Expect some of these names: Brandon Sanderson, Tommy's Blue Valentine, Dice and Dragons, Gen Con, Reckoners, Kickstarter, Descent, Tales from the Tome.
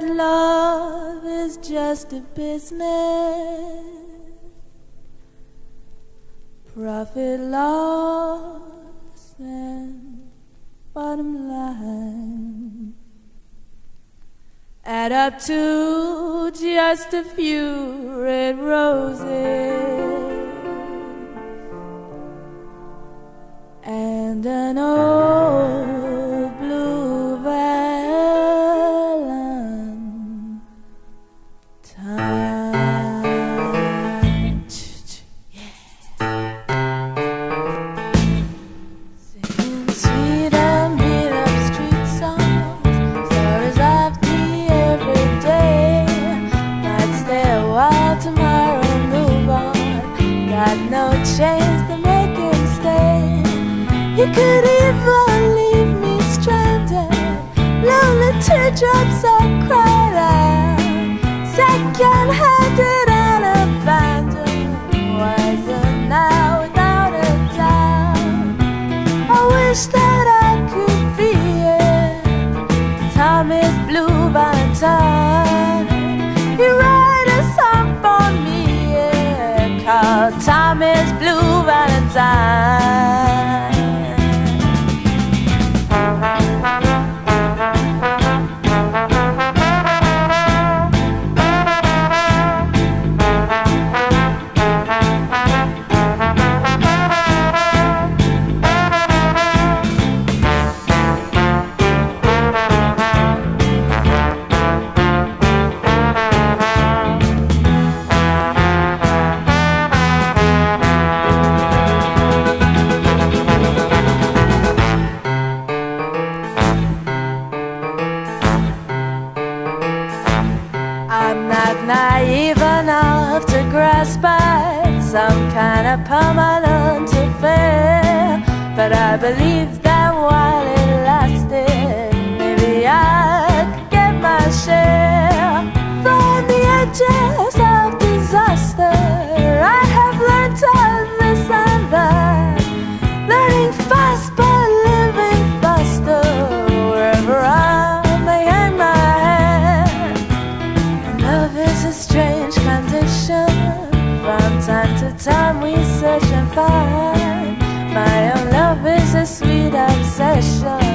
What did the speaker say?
that love is just a business. Profit, loss, and bottom line add up to just a few red roses and an old blue valentine. Chance to make him stay. You could even leave me stranded. Lonely teardrops are cried out. Second-handed and abandoned. Wiser now without a doubt. I wish that I could be it. Tommy's Blue Valentine. He wrote a song for me, yeah, called Tommy's Blue Valentine. Naive enough to grasp at some kind of permanent affair, but I believe that while it lasted, maybe I could get my share. From the edges of disaster, I have learned to this and that. Learning fast but living faster, wherever I may hang my head. Love is a strange condition. From time to time we search and find. My own love is a sweet obsession.